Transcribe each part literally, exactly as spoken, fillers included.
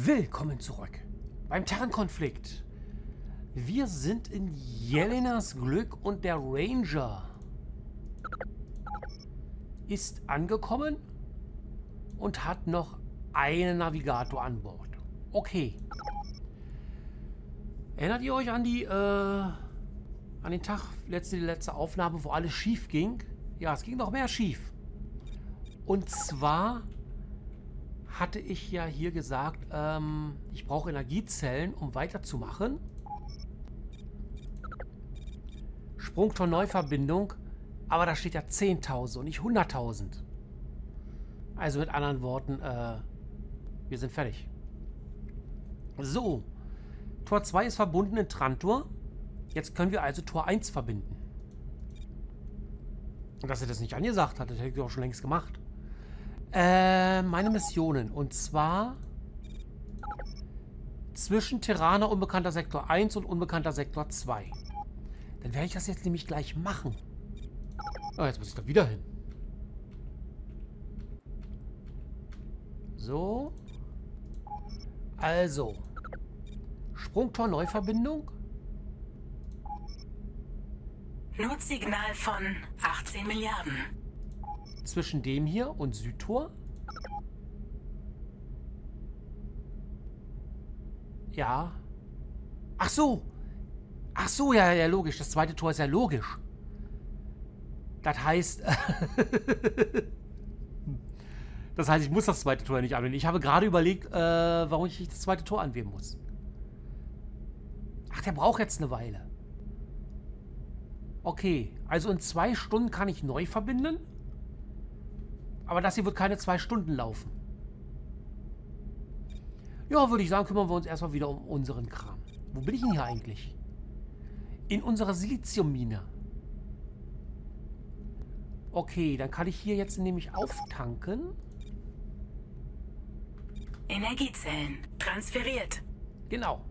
Willkommen zurück beim Terran-Konflikt. Wir sind in Jelinas Glück und der Ranger ist angekommen und hat noch einen Navigator an Bord. Okay. Erinnert ihr euch an die, äh, an den Tag, letzte, die letzte Aufnahme, wo alles schief ging? Ja, es ging noch mehr schief. Und zwar hatte ich ja hier gesagt, ähm, ich brauche Energiezellen, um weiterzumachen. Sprung zur Neuverbindung, aber da steht ja zehntausend und nicht hunderttausend. Also mit anderen Worten, äh, wir sind fertig. So, Tor zwei ist verbunden in Trantor. Jetzt können wir also Tor eins verbinden. Und dass ihr das nicht angesagt hattet, hätte ich auch schon längst gemacht. Äh, meine Missionen. Und zwar zwischen Terrana unbekannter Sektor eins und unbekannter Sektor zwei. Dann werde ich das jetzt nämlich gleich machen. Oh, jetzt muss ich da wieder hin. So. Also. Sprungtor Neuverbindung. Notsignal von achtzehn Milliarden. Zwischen dem hier und Südtor. Ja. Ach so. Ach so, ja, ja, logisch. Das zweite Tor ist ja logisch. Das heißt... das heißt, ich muss das zweite Tor nicht anwenden. Ich habe gerade überlegt, äh, warum ich das zweite Tor anwählen muss. Ach, der braucht jetzt eine Weile. Okay, also in zwei Stunden kann ich neu verbinden. Aber das hier wird keine zwei Stunden laufen. Ja, würde ich sagen, kümmern wir uns erstmal wieder um unseren Kram. Wo bin ich denn hier eigentlich? In unserer Siliziummine. Okay, dann kann ich hier jetzt nämlich auftanken. Energiezellen transferiert. Genau.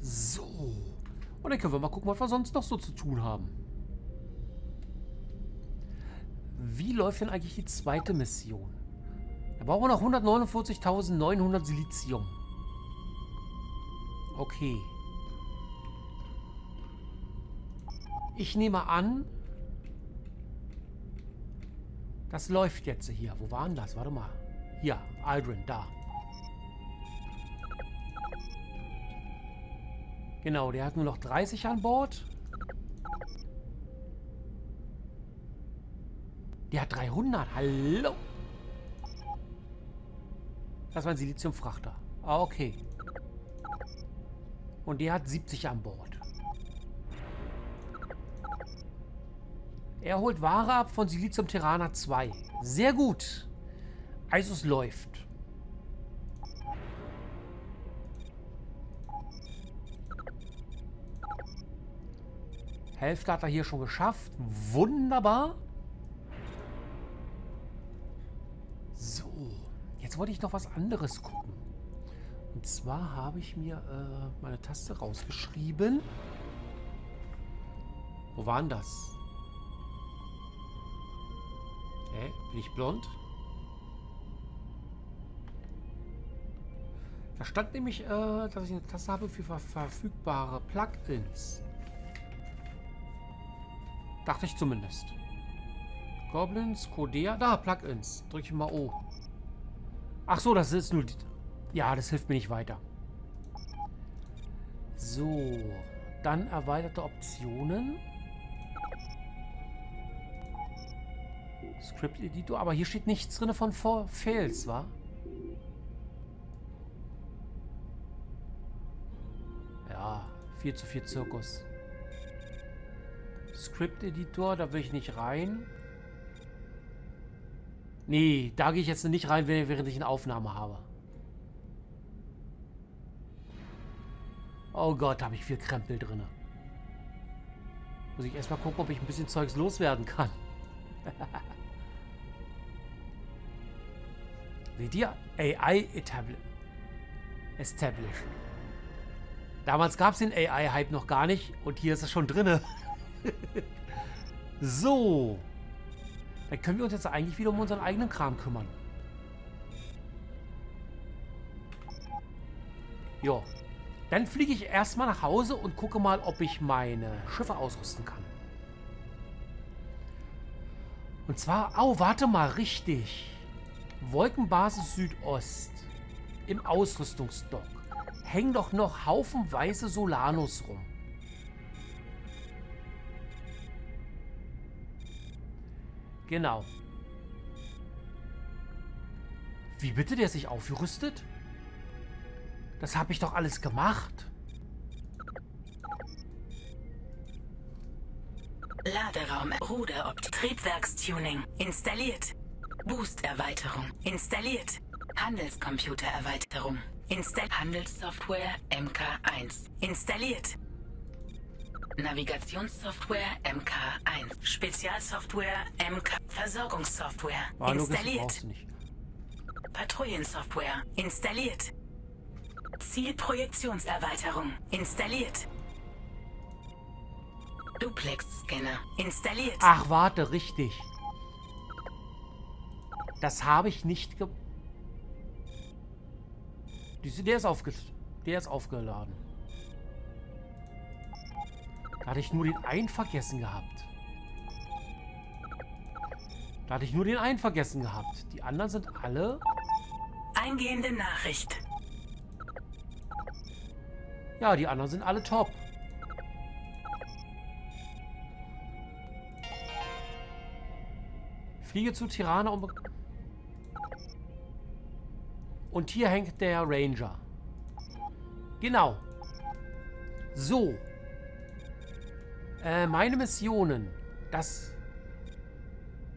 So. Und dann können wir mal gucken, was wir sonst noch so zu tun haben. Wie läuft denn eigentlich die zweite Mission? Da brauchen wir noch hundertneunundvierzigtausendneunhundert Silizium. Okay. Ich nehme an, das läuft jetzt hier. Wo war denn das? Warte mal. Hier, Aldrin, da. Genau, der hat nur noch dreißig an Bord. Der hat dreihundert. Hallo. Das war ein Siliziumfrachter. Ah, okay. Und der hat siebzig an Bord. Er holt Ware ab von Silizium-Terrana zwei. Sehr gut. Also es läuft. Hälfte hat er hier schon geschafft. Wunderbar. So. Jetzt wollte ich noch was anderes gucken. Und zwar habe ich mir äh, meine Taste rausgeschrieben. Wo war denn das? Hä? Bin ich blond? Da stand nämlich, äh, dass ich eine Taste habe für ver verfügbare Plugins. Dachte ich zumindest. Goblins, Codea. Da, Plugins. Drücke ich mal O. Ach so, das ist nur die... Ja, das hilft mir nicht weiter. So. Dann erweiterte Optionen. Script Editor, aber hier steht nichts drin von Fails, wa? Ja, viel zu viel Zirkus. Script Editor, da will ich nicht rein. Nee, da gehe ich jetzt nicht rein, während ich eine Aufnahme habe. Oh Gott, da habe ich viel Krempel drin. Muss ich erstmal gucken, ob ich ein bisschen Zeugs loswerden kann. Seht ihr? A I Established. Damals gab es den A I-Hype noch gar nicht. Und hier ist es schon drin. So. Dann können wir uns jetzt eigentlich wieder um unseren eigenen Kram kümmern. Ja. Dann fliege ich erstmal nach Hause und gucke mal, ob ich meine Schiffe ausrüsten kann. Und zwar, oh, warte mal, richtig. Wolkenbasis Südost im Ausrüstungsdock hängen doch noch haufenweise Solanos rum. Genau. Wie bitte, der sich aufgerüstet? Das habe ich doch alles gemacht. Laderaum, Ruderopt, Triebwerkstuning, installiert. Boosterweiterung, installiert. Handelscomputererweiterung, Insta Handelssoftware M K eins, installiert. Navigationssoftware M K eins, Spezialsoftware M K, Versorgungssoftware, installiert. Patrouillensoftware, installiert. Zielprojektionserweiterung, installiert. Duplex-Scanner, installiert. Ach, warte, richtig. Das habe ich nicht ge... Der ist, aufge der ist aufgeladen. Da hatte ich nur den einen vergessen gehabt. Da hatte ich nur den einen vergessen gehabt. Die anderen sind alle... Eingehende Nachricht. Ja, die anderen sind alle top. Fliege zu Tirana und... Und hier hängt der Ranger. Genau. So. Äh, meine Missionen. Das...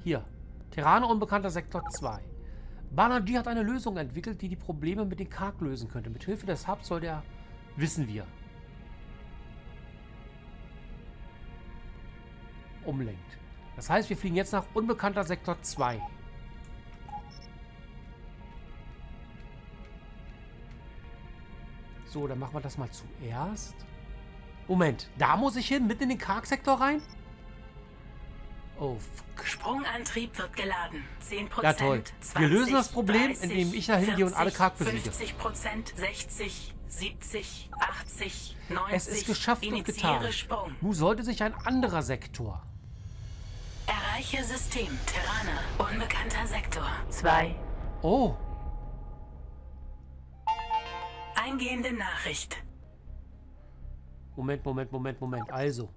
Hier. Terraner unbekannter Sektor zwei. Bananji hat eine Lösung entwickelt, die die Probleme mit den Karg lösen könnte. Mit Hilfe des Hubs soll der... Wissen wir. Umlenkt. Das heißt, wir fliegen jetzt nach unbekannter Sektor zwei. So, dann machen wir das mal zuerst. Moment, da muss ich hin? Mitten in den Karg-Sektor rein? Oh, fuck. Sprungantrieb wird geladen. zehn Prozent, ja, toll. Wir lösen das Problem, indem ich da hingehe und alle Karg besiege. fünfzig Prozent, sechzig Prozent. siebzig, achtzig, neunzig, es ist geschafft und getan. Sprung. Nun sollte sich ein anderer Sektor. Erreiche System Terraner, unbekannter Sektor zwei. Oh. Eingehende Nachricht. Moment, Moment, Moment, Moment. Also,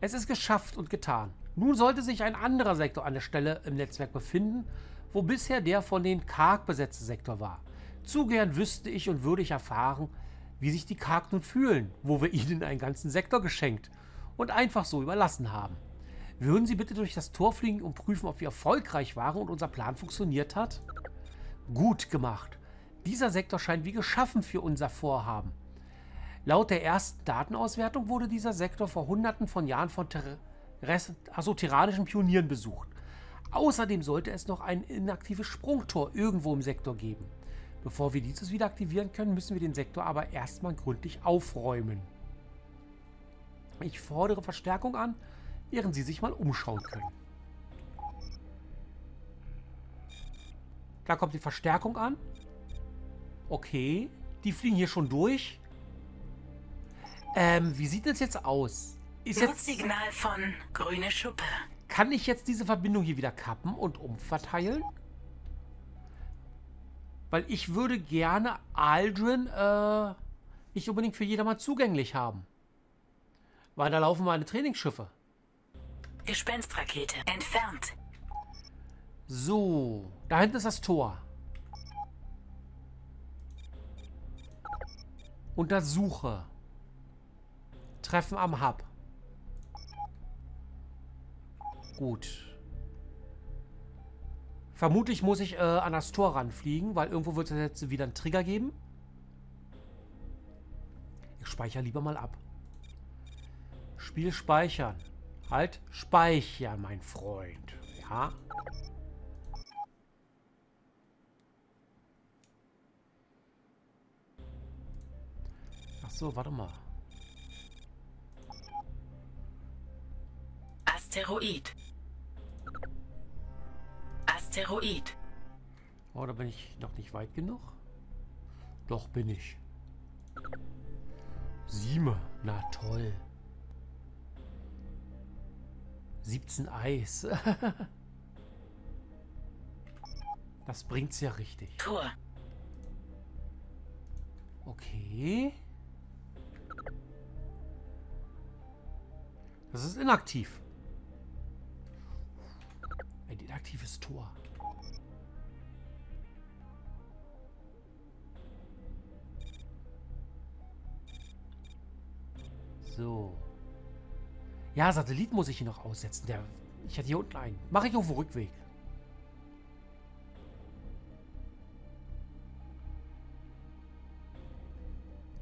es ist geschafft und getan. Nun sollte sich ein anderer Sektor an der Stelle im Netzwerk befinden, wo bisher der von den Karg besetzte Sektor war. Zu gern wüsste ich und würde ich erfahren, wie sich die Karg nun fühlen, wo wir ihnen einen ganzen Sektor geschenkt und einfach so überlassen haben. Würden Sie bitte durch das Tor fliegen und prüfen, ob wir erfolgreich waren und unser Plan funktioniert hat? Gut gemacht. Dieser Sektor scheint wie geschaffen für unser Vorhaben. Laut der ersten Datenauswertung wurde dieser Sektor vor hunderten von Jahren von ter also terranischen Pionieren besucht. Außerdem sollte es noch ein inaktives Sprungtor irgendwo im Sektor geben. Bevor wir dieses wieder aktivieren können, müssen wir den Sektor aber erstmal gründlich aufräumen. Ich fordere Verstärkung an, während Sie sich mal umschauen können. Da kommt die Verstärkung an. Okay, die fliegen hier schon durch. Ähm, wie sieht das jetzt aus? Ist jetzt... Notsignal von grüne Schuppe. Kann ich jetzt diese Verbindung hier wieder kappen und umverteilen? Weil ich würde gerne Aldrin äh, nicht unbedingt für jedermann zugänglich haben. Weil da laufen meine Trainingsschiffe. Gespenstrakete entfernt. So, da hinten ist das Tor. Untersuche. Treffen am Hub. Gut. Vermutlich muss ich äh, an das Tor ranfliegen, weil irgendwo wird es jetzt wieder einen Trigger geben. Ich speichere lieber mal ab. Spiel speichern. Halt, speichern, mein Freund. Ja. Ach so, warte mal. Asteroid. Asteroid. Oh, da bin ich noch nicht weit genug. Doch, bin ich. Sieben. Na toll. siebzehn Eis. Das bringt's ja richtig. Tor. Okay. Das ist inaktiv. Ein inaktives Tor. So. Ja, Satellit muss ich hier noch aussetzen. Der, ich hatte hier unten einen. Mache ich auf dem Rückweg.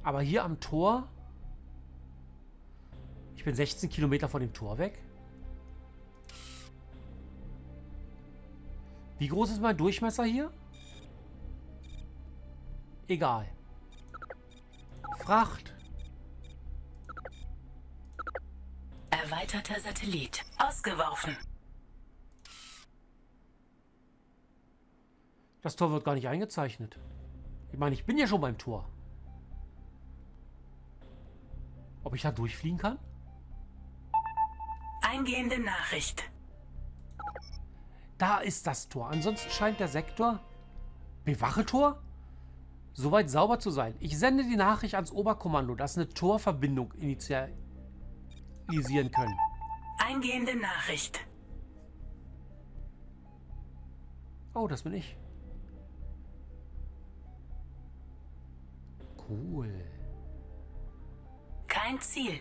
Aber hier am Tor... Ich bin sechzehn Kilometer von dem Tor weg. Wie groß ist mein Durchmesser hier? Egal. Fracht. Erweiterter Satellit. Ausgeworfen. Das Tor wird gar nicht eingezeichnet. Ich meine, ich bin ja schon beim Tor. Ob ich da durchfliegen kann? Eingehende Nachricht. Da ist das Tor. Ansonsten scheint der Sektor Bewache-Tor soweit sauber zu sein. Ich sende die Nachricht ans Oberkommando, dass eine Torverbindung initialisieren können. Eingehende Nachricht. Oh, das bin ich. Cool. Kein Ziel.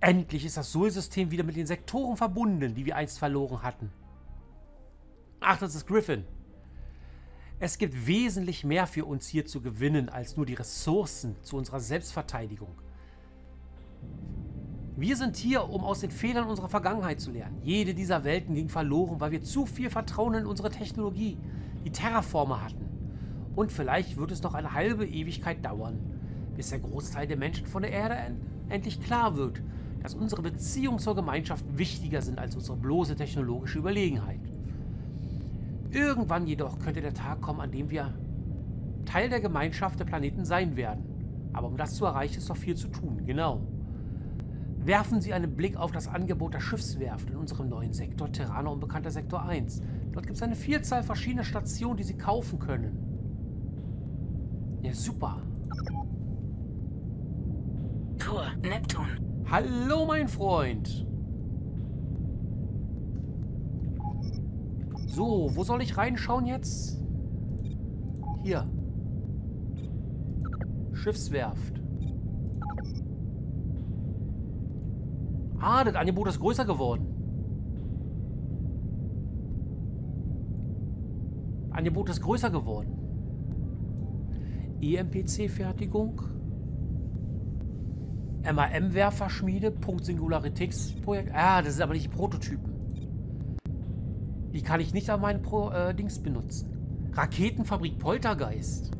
Endlich ist das Sol-System wieder mit den Sektoren verbunden, die wir einst verloren hatten. Ach, das ist Griffin. Es gibt wesentlich mehr für uns hier zu gewinnen, als nur die Ressourcen zu unserer Selbstverteidigung. Wir sind hier, um aus den Fehlern unserer Vergangenheit zu lernen. Jede dieser Welten ging verloren, weil wir zu viel Vertrauen in unsere Technologie, die Terraformer, hatten. Und vielleicht wird es noch eine halbe Ewigkeit dauern, bis der Großteil der Menschen von der Erde endlich klar wird, dass unsere Beziehungen zur Gemeinschaft wichtiger sind als unsere bloße technologische Überlegenheit. Irgendwann jedoch könnte der Tag kommen, an dem wir Teil der Gemeinschaft der Planeten sein werden. Aber um das zu erreichen, ist noch viel zu tun, genau. Werfen Sie einen Blick auf das Angebot der Schiffswerft in unserem neuen Sektor Terrana Unbekannter Sektor eins. Dort gibt es eine Vielzahl verschiedener Stationen, die Sie kaufen können. Ja, super. Tor, Neptun. Hallo, mein Freund. So, wo soll ich reinschauen jetzt? Hier. Schiffswerft. Ah, das Angebot ist größer geworden. Angebot ist größer geworden. E M P C-Fertigung. M A M-Werferschmiede, Punkt Singularitätsprojekt. Ah, das sind aber nicht Prototypen. Die kann ich nicht an meinen Pro, äh, Dings benutzen. Raketenfabrik Poltergeist.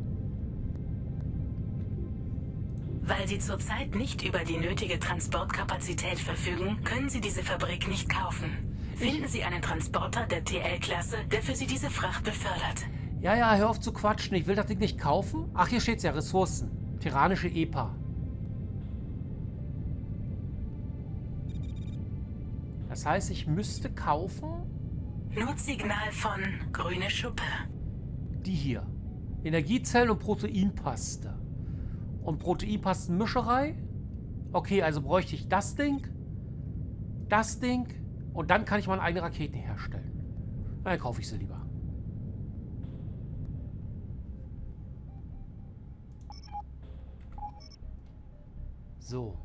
Weil Sie zurzeit nicht über die nötige Transportkapazität verfügen, können Sie diese Fabrik nicht kaufen. Finden ich Sie einen Transporter der T L-Klasse, der für Sie diese Fracht befördert. Ja, ja, hör auf zu quatschen. Ich will das Ding nicht kaufen. Ach, hier steht's ja. Ressourcen. Terranische E P A. Das heißt, ich müsste kaufen... Notsignal von grüne Schuppe. Die hier. Energiezellen und Proteinpaste. Und Proteinpastenmischerei. Okay, also bräuchte ich das Ding. Das Ding. Und dann kann ich meine eigene Rakete herstellen. Na, dann kaufe ich sie lieber. So.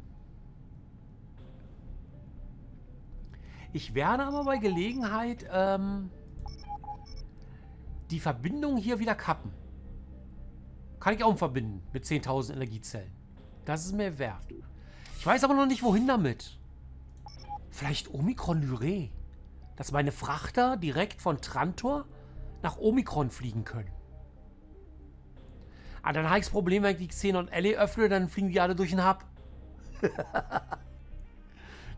Ich werde aber bei Gelegenheit ähm, die Verbindung hier wieder kappen. Kann ich auch verbinden mit zehntausend Energiezellen. Das ist mir wert. Ich weiß aber noch nicht, wohin damit. Vielleicht Omikron-Lyree. Dass meine Frachter direkt von Trantor nach Omikron fliegen können. Ah, dann habe ich das Problem, wenn ich die Xenon-Allee öffne, dann fliegen die alle durch den Hub.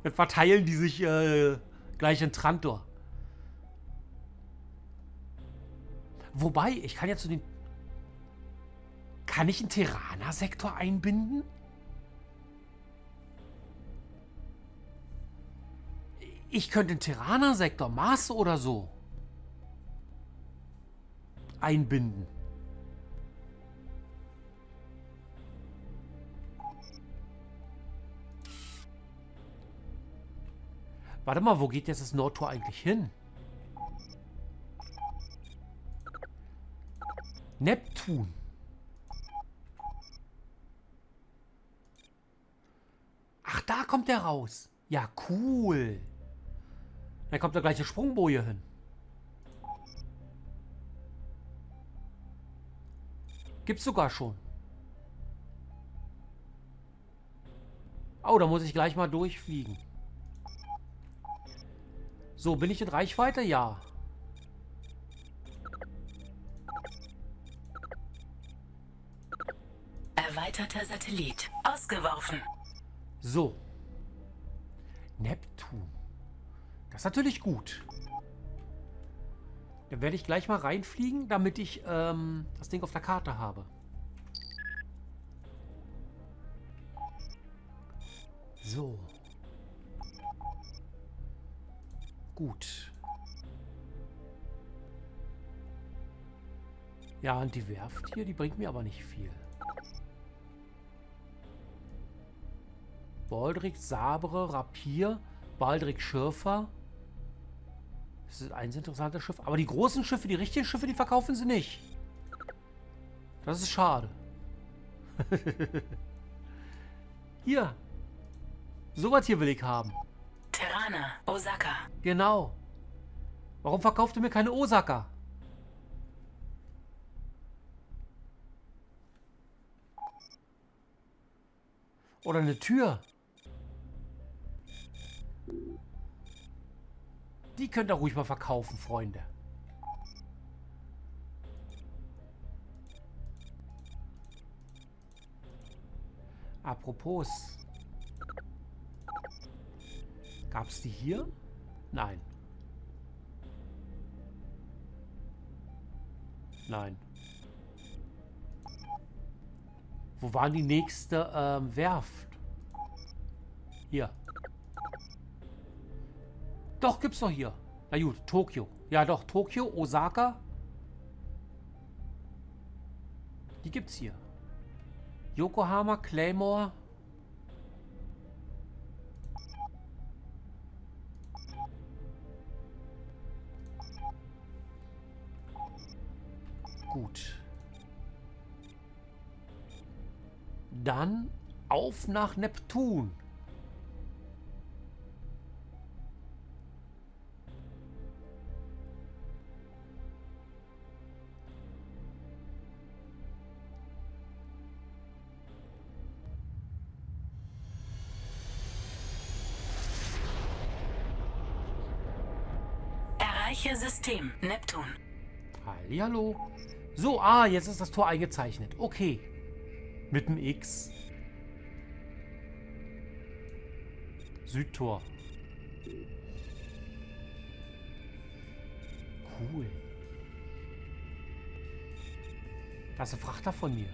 Dann verteilen die sich äh, gleich in Trantor. Wobei, ich kann ja zu den... Kann ich einen Terraner-Sektor einbinden? Ich könnte einen Terraner-Sektor, Mars oder so, einbinden. Warte mal, wo geht jetzt das Nordtor eigentlich hin? Neptun. Ach, da kommt der raus. Ja, cool. Da kommt der gleiche Sprungboje hin. Gibt's sogar schon. Oh, da muss ich gleich mal durchfliegen. So, bin ich in Reichweite? Ja. Erweiterter Satellit. Ausgeworfen. So. Neptun. Das ist natürlich gut. Dann werde ich gleich mal reinfliegen, damit ich ähm, das Ding auf der Karte habe. So. Gut. Ja, und die Werft hier, die bringt mir aber nicht viel. Baldrick, Sabre, Rapier, Baldrick, Schürfer. Das ist ein interessantes Schiff. Aber die großen Schiffe, die richtigen Schiffe, die verkaufen sie nicht. Das ist schade. Hier. Sowas hier will ich haben. Terraner, Osaka. Genau. Warum verkauft ihr mir keine Osaka? Oder eine Tür. Die könnt ihr ruhig mal verkaufen, Freunde. Apropos. Gab's die hier? Nein. Nein. Wo war die nächste ähm, Werft? Hier. Doch, gibt's doch hier. Na gut, Tokio. Ja doch, Tokio, Osaka. Die gibt's hier. Yokohama, Claymore. Gut. Dann auf nach Neptun. Erreiche System Neptun. Hallihallo. So, ah, jetzt ist das Tor eingezeichnet. Okay. Mit dem X. Südtor. Cool. Das ist ein Frachter von mir.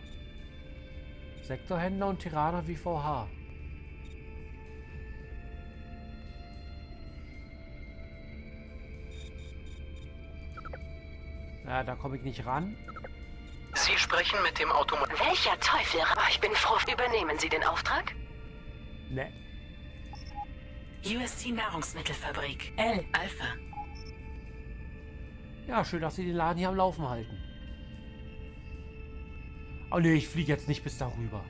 Sektorhändler und Terraner V V H. Ja, da komme ich nicht ran. Sie sprechen mit dem Automobil. Welcher Teufel? Ich bin froh. Übernehmen Sie den Auftrag? Ne. U S C Nahrungsmittelfabrik. L. Alpha. Ja, schön, dass Sie den Laden hier am Laufen halten. Oh ne, ich fliege jetzt nicht bis darüber.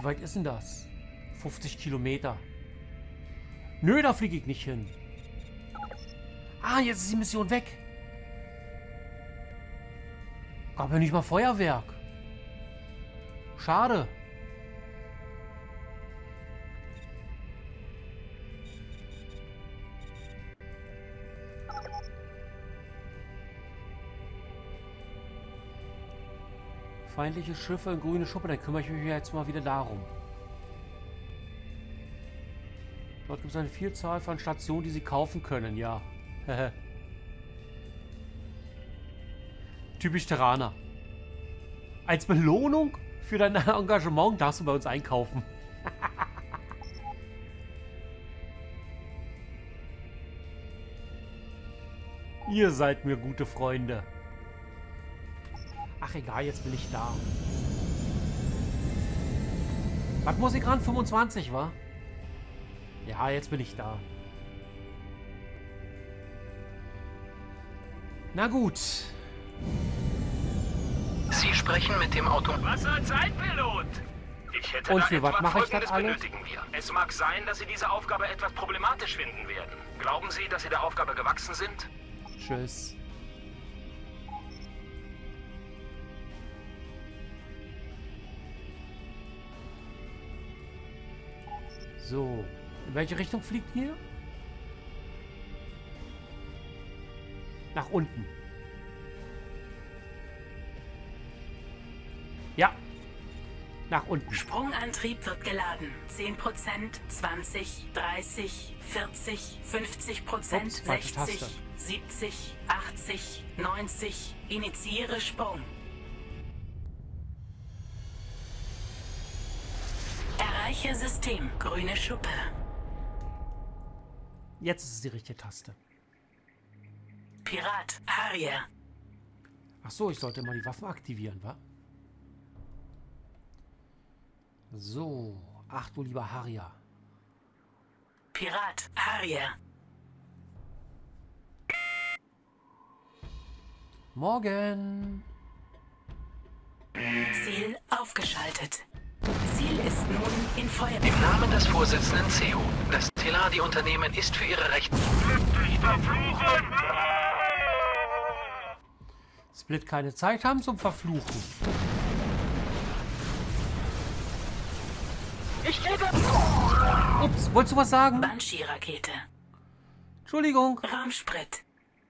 Wie weit ist denn das? fünfzig Kilometer. Nö, da fliege ich nicht hin. Ah, jetzt ist die Mission weg. Gab ja nicht mal Feuerwerk. Schade. Feindliche Schiffe in grüne Schuppen. Dann kümmere ich mich jetzt mal wieder darum. Dort gibt es eine Vielzahl von Stationen, die Sie kaufen können. Ja. Typisch Terraner. Als Belohnung für dein Engagement darfst du bei uns einkaufen. Ihr seid mir gute Freunde. Ach egal, jetzt bin ich da. Was muss ich ran? fünfundzwanzig, wa? Ja, jetzt bin ich da. Na gut. Sie sprechen mit dem Auto. Was als Zeitpilot? Ich hätte Und für was mache ich das alles? Es mag sein, dass Sie diese Aufgabe etwas problematisch finden werden. Glauben Sie, dass Sie der Aufgabe gewachsen sind? Tschüss. So, in welche Richtung fliegt ihr? Nach unten. Ja. Nach unten. Sprungantrieb wird geladen. zehn Prozent, zwanzig, dreißig, vierzig, fünfzig Prozent, Ups, sechzig, siebzig, achtzig, neunzig. Initiiere Sprung. Erreiche System. Grüne Schuppe. Jetzt ist es die richtige Taste. Pirat, Harrier. Ach so, ich sollte mal die Waffen aktivieren, wa? So, ach du lieber Harrier. Pirat, Harrier. Morgen. Ziel aufgeschaltet. Ziel ist nun in Feuer. Im Namen des Vorsitzenden C E O, das Teladi-Unternehmen ist für ihre Rechte. Split keine Zeit haben zum Verfluchen. Ich gebe... Ups, wolltest du was sagen? Banshee-Rakete. Entschuldigung. Raumsprit.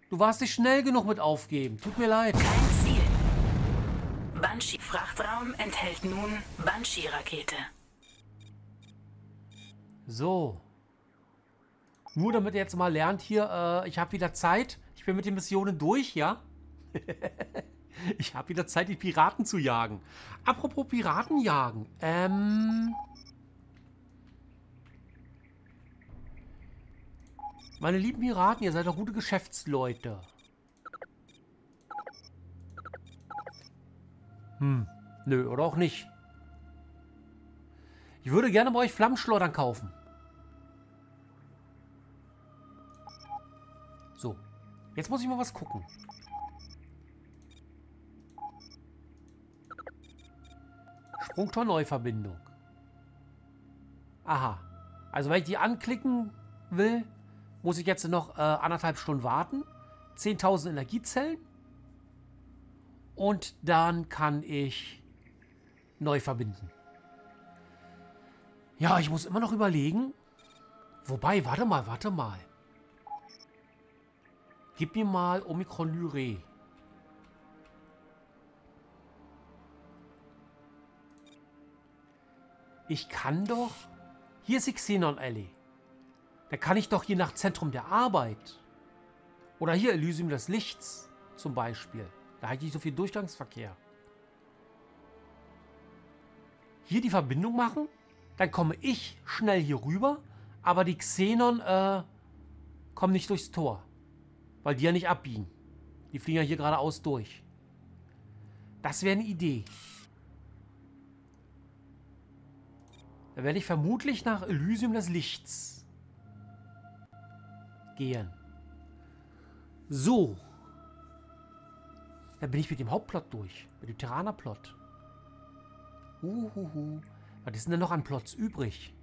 Du warst nicht schnell genug mit aufgeben. Tut mir leid. Kein Ziel. Banshee-Frachtraum enthält nun Banshee-Rakete. So. Nur damit ihr jetzt mal lernt hier, äh, ich habe wieder Zeit. Ich bin mit den Missionen durch, ja? Ich habe wieder Zeit, die Piraten zu jagen. Apropos Piraten jagen. Ähm... Meine lieben Piraten, ihr seid doch gute Geschäftsleute. Hm, nö, oder auch nicht. Ich würde gerne bei euch Flammenschleudern kaufen. So, jetzt muss ich mal was gucken. Sprungtor Neuverbindung. Aha, also wenn ich die anklicken will... Muss ich jetzt noch äh, anderthalb Stunden warten? zehntausend Energiezellen. Und dann kann ich neu verbinden. Ja, ich muss immer noch überlegen. Wobei, warte mal, warte mal. Gib mir mal Omikron-Lyree. Ich kann doch... Hier ist die Xenon-Allee. Da kann ich doch je nach Zentrum der Arbeit oder hier Elysium des Lichts zum Beispiel. Da hatte ich nicht so viel Durchgangsverkehr. Hier die Verbindung machen, dann komme ich schnell hier rüber, aber die Xenon äh, kommen nicht durchs Tor, weil die ja nicht abbiegen. Die fliegen ja hier geradeaus durch. Das wäre eine Idee. Da werde ich vermutlich nach Elysium des Lichts gehen. So. Dann bin ich mit dem Hauptplot durch. Mit dem Terraner-Plot. Uhuhu. Was ist denn noch an Plots übrig?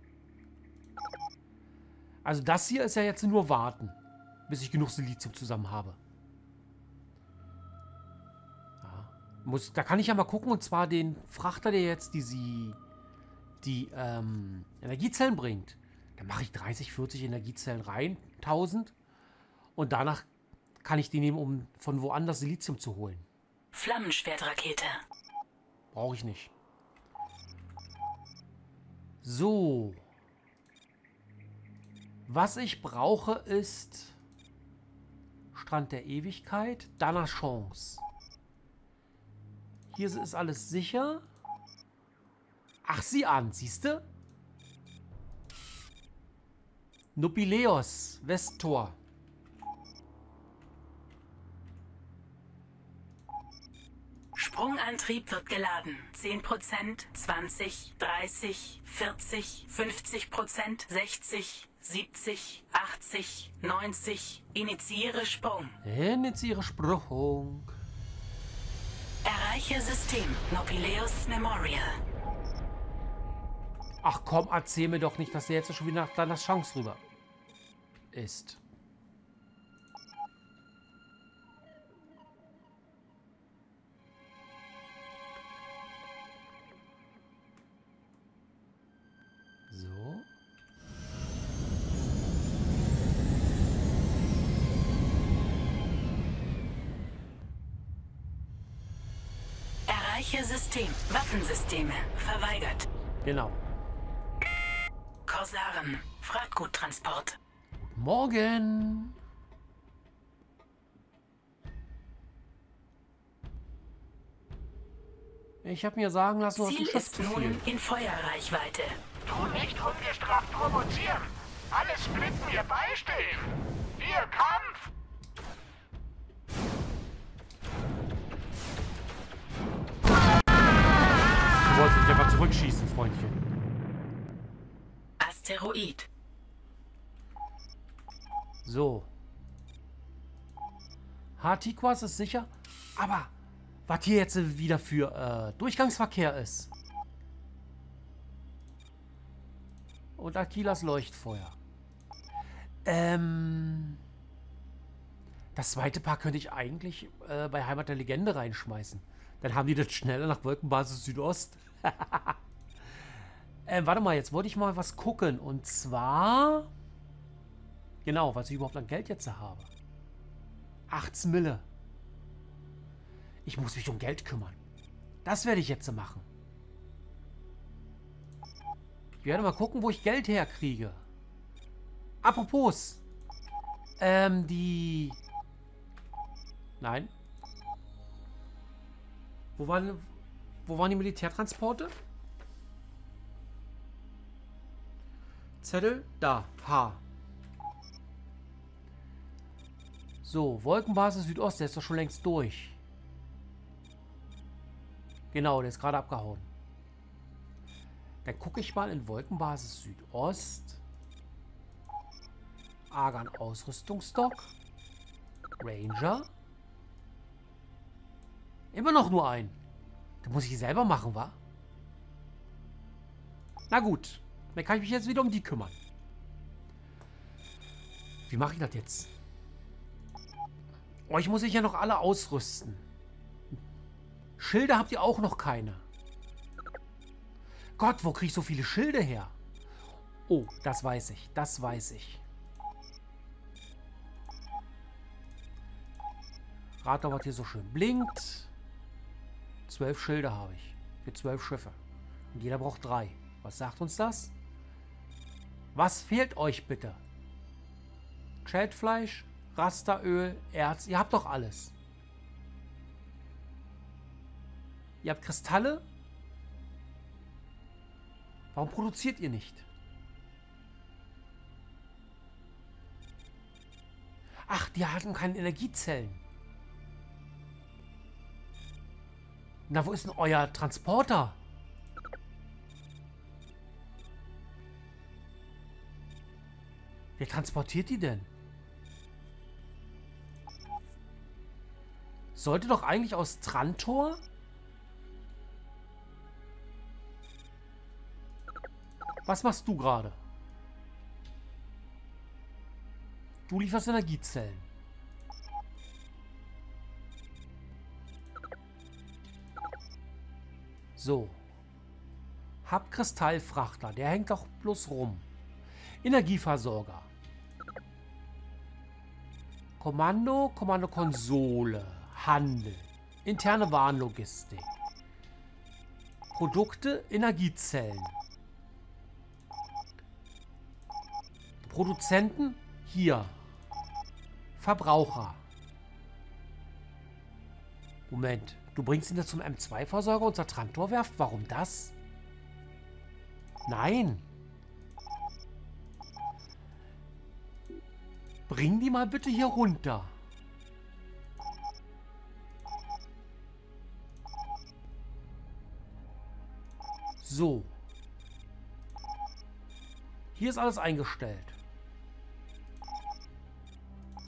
Also das hier ist ja jetzt nur warten, bis ich genug Silizium zusammen habe. Ja. Muss, da kann ich ja mal gucken, und zwar den Frachter, der jetzt die, die, die ähm, Energiezellen bringt. Dann mache ich dreißig, vierzig Energiezellen rein, tausend. Und danach kann ich die nehmen, um von woanders Silizium zu holen. Flammenschwertrakete. Brauche ich nicht. So. Was ich brauche ist Strand der Ewigkeit, danach Chance. Hier ist alles sicher. Ach, sieh an, siehst du? Nobileos, Westtor. Sprungantrieb wird geladen. zehn Prozent, zwanzig, dreißig, vierzig, fünfzig Prozent, sechzig, siebzig, achtzig, neunzig. Initiiere Sprung. Initiiere Sprung. Erreiche System Nobileus Memorial. Ach komm, erzähl mir doch nicht, dass der jetzt schon wieder nach deiner Chance rüber ist. So. Erreiche System. Waffensysteme. Verweigert. Genau. Korsaren. Frachtguttransport. Morgen. Ich habe mir sagen lassen, was du schaffst. Ziel ist nun in Feuerreichweite. Tu nicht ungestraft provozieren. Alles blinden wir beistehen. Wir Kampf. Du wolltest mich einfach zurückschießen, Freundchen. Asteroid. So. Hatikwas ist sicher. Aber was hier jetzt wieder für äh, Durchgangsverkehr ist. Und Akilas Leuchtfeuer. Ähm. Das zweite Paar könnte ich eigentlich äh, bei Heimat der Legende reinschmeißen. Dann haben die das schneller nach Wolkenbasis Südost. Äh, warte mal, jetzt wollte ich mal was gucken. Und zwar... Genau, was ich überhaupt an Geld jetzt habe. achtzehn Mille. Ich muss mich um Geld kümmern. Das werde ich jetzt machen. Ich werde mal gucken, wo ich Geld herkriege. Apropos. Ähm, die... Nein. Wo waren, wo waren die Militärtransporte? Zettel, da, H. So, Wolkenbasis Südost, der ist doch schon längst durch. Genau, der ist gerade abgehauen. Dann gucke ich mal in Wolkenbasis Südost. Argan Ausrüstungsstock. Ranger. Immer noch nur ein. Da muss ich selber machen, wa? Na gut. Dann kann ich mich jetzt wieder um die kümmern. Wie mache ich das jetzt? Oh, ich muss mich ja noch alle ausrüsten. Schilde habt ihr auch noch keine. Gott, wo kriege ich so viele Schilde her? Oh, das weiß ich. Das weiß ich. Rat doch, was hier so schön blinkt. Zwölf Schilde habe ich. Für zwölf Schiffe. Und jeder braucht drei. Was sagt uns das? Was fehlt euch bitte? Schildfleisch, Rasteröl, Erz. Ihr habt doch alles. Ihr habt Kristalle? Warum produziert ihr nicht? Ach, die hatten keine Energiezellen. Na, wo ist denn euer Transporter? Wer transportiert die denn? Sollte doch eigentlich aus Trantor? Was machst du gerade? Du lieferst Energiezellen. So. Hab Kristallfrachter. Der hängt doch bloß rum. Energieversorger. Kommando, Kommandokonsole, Handel, interne Warenlogistik, Produkte, Energiezellen, Produzenten, hier, Verbraucher. Moment, Du bringst ihn da zum M zwei Versorger und zur Trantorwerft? Warum das? Nein. Bring die mal bitte hier runter. So. Hier ist alles eingestellt.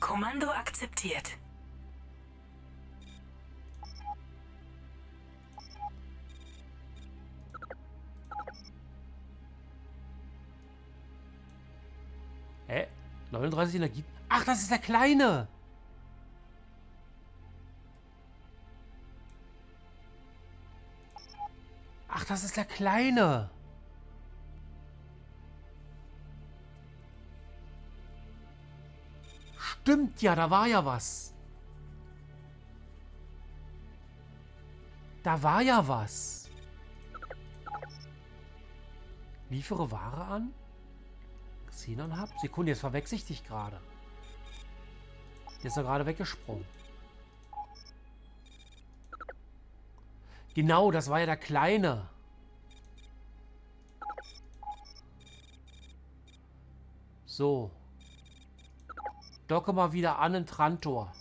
Kommando akzeptiert. Hä? neununddreißig Energie. Ach, das ist der Kleine. Ach, das ist der Kleine. Stimmt ja, da war ja was. Da war ja was. Liefere Ware an. Xenon-Hub. Sekunde, jetzt verwechsel ich dich gerade. Der ist ja gerade weggesprungen. Genau, das war ja der Kleine. So. Docke mal wieder an in Trantor.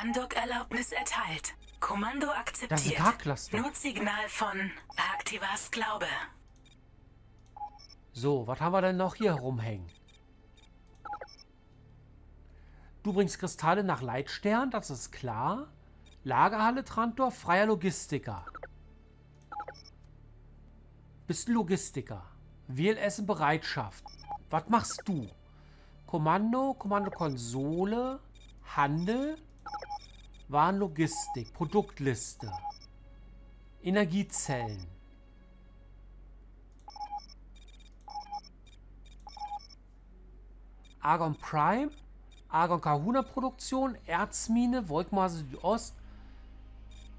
Andock-Erlaubnis erteilt. Kommando akzeptiert. Das ist ein K-Cluster. Notsignal von Aktivas Glaube. So, was haben wir denn noch hier rumhängen? Du bringst Kristalle nach Leitstern, das ist klar. Lagerhalle Trantor, freier Logistiker. Bist du Logistiker? W L S in Bereitschaft. Was machst du? Kommando, Kommando-Konsole, Handel, Warenlogistik, Produktliste, Energiezellen. Argon Prime, Argon Kahuna-Produktion, Erzmine, Wolkenbasis Südost.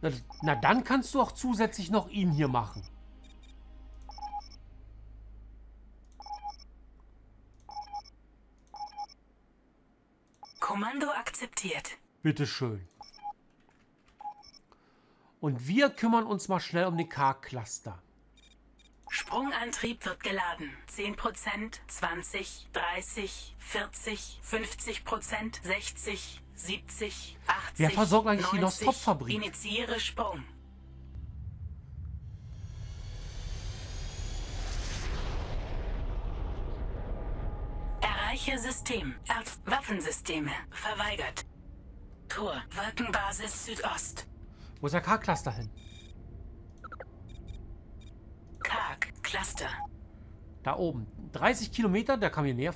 Na, na, dann kannst du auch zusätzlich noch ihn hier machen. Kommando akzeptiert. Bitteschön. Und wir kümmern uns mal schnell um den K-Cluster. Sprungantrieb wird geladen. zehn Prozent, zwanzig, dreißig, vierzig, fünfzig Prozent, sechzig, siebzig, achtzig, wer versorgt eigentlich die Nostop-Fabrik? Initiiere Sprung. Erreiche System. Erz Waffensysteme. Verweigert. Tor. Wolkenbasis Südost. Wo ist der K-Cluster hin? Karg, Cluster. Da oben. dreißig Kilometer, der kam hier näher,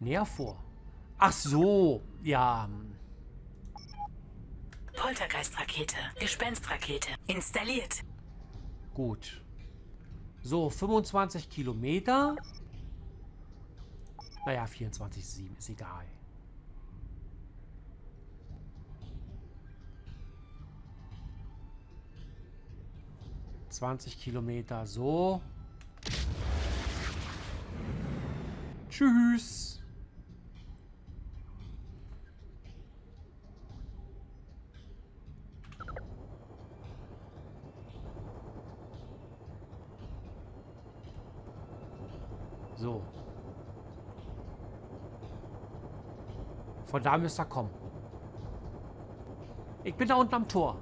näher vor. Ach so, ja. Poltergeistrakete, Gespenstrakete, installiert. Gut. So, fünfundzwanzig Kilometer. Naja, vierundzwanzig Komma sieben, ist egal. zwanzig Kilometer, so. Tschüss. So. Von da müsst ihr kommen. Ich bin da unten am Tor.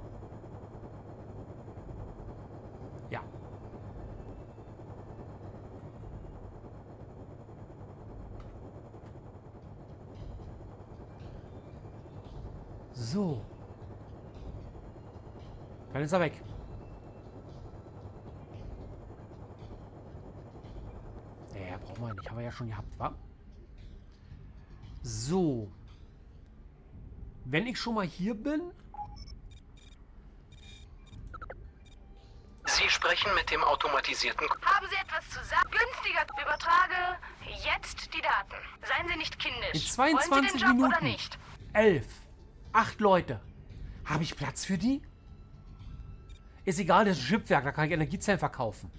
So. Dann ist er weg. Naja, brauchen wir nicht. Haben wir ja schon gehabt, wa? So. Wenn ich schon mal hier bin... Sie sprechen mit dem automatisierten... Haben Sie etwas zu sagen? Günstiger übertrage jetzt die Daten. Seien Sie nicht kindisch. In zweiundzwanzig wollen Sie den Job Minuten oder nicht? elf. Acht Leute. Habe ich Platz für die? Ist egal, das ist ein Schiffwerk, da kann ich Energiezellen verkaufen.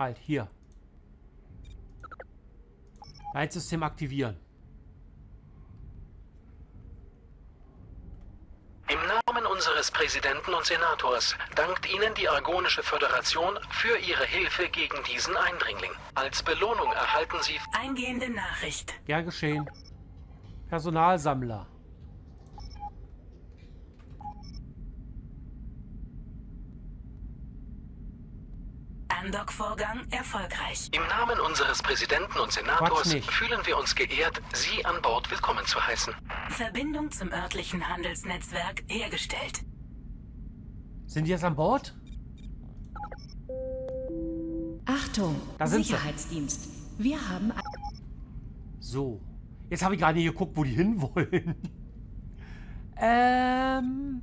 Halt, hier. Leitsystem aktivieren. Im Namen unseres Präsidenten und Senators dankt Ihnen die Argonische Föderation für Ihre Hilfe gegen diesen Eindringling. Als Belohnung erhalten Sie eingehende Nachricht. Ja, geschehen. Personalsammler. Andockvorgang erfolgreich. Im Namen unseres Präsidenten und Senators fühlen wir uns geehrt, Sie an Bord willkommen zu heißen. Verbindung zum örtlichen Handelsnetzwerk hergestellt. Sind die jetzt an Bord? Achtung, da sind Sicherheitsdienst. Sie. Wir haben... So, jetzt habe ich gerade geguckt, wo die hinwollen. ähm...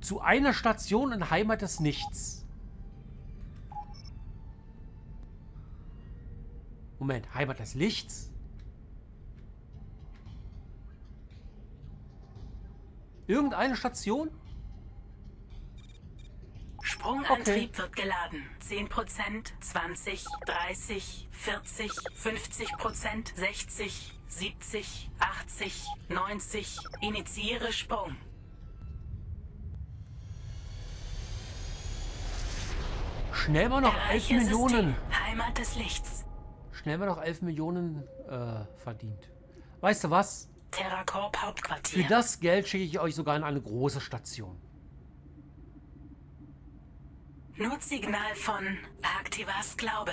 Zu einer Station in Heimat des Nichts. Moment, Heimat des Lichts? Irgendeine Station? Sprungantrieb okay. Wird geladen. zehn Prozent, zwanzig, dreißig, vierzig, fünfzig Prozent, sechzig, siebzig, achtzig, neunzig. Initiiere Sprung. Schnell mal noch elf Millionen. Heimat des Lichts. Schnell mal noch elf Millionen äh, verdient. Weißt du was? TerraCorp Hauptquartier. Für das Geld schicke ich euch sogar in eine große Station. Notsignal von Aktivas Glaube.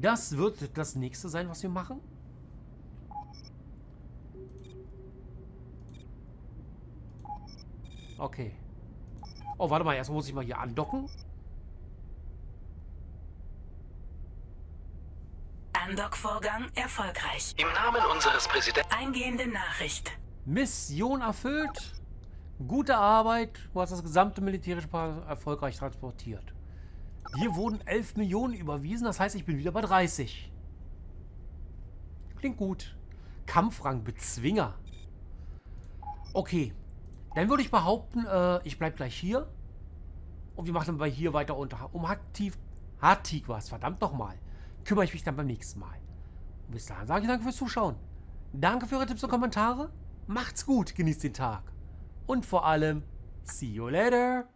Das wird das nächste sein, was wir machen. Okay. Oh, warte mal. Erst muss ich mal hier andocken. Andockvorgang erfolgreich. Im Namen unseres Präsidenten. Eingehende Nachricht. Mission erfüllt. Gute Arbeit. Du hast das gesamte militärische Paar erfolgreich transportiert. Hier wurden elf Millionen überwiesen. Das heißt, ich bin wieder bei dreißig. Klingt gut. Kampfrang Bezwinger. Okay. Dann würde ich behaupten, äh, ich bleibe gleich hier. Und wir machen dann bei hier weiter unter. Um aktiv. Hartig war es. Verdammt nochmal. Kümmere ich mich dann beim nächsten Mal. Und bis dahin sage ich danke fürs Zuschauen. Danke für eure Tipps und Kommentare. Macht's gut, genießt den Tag. Und vor allem, see you later.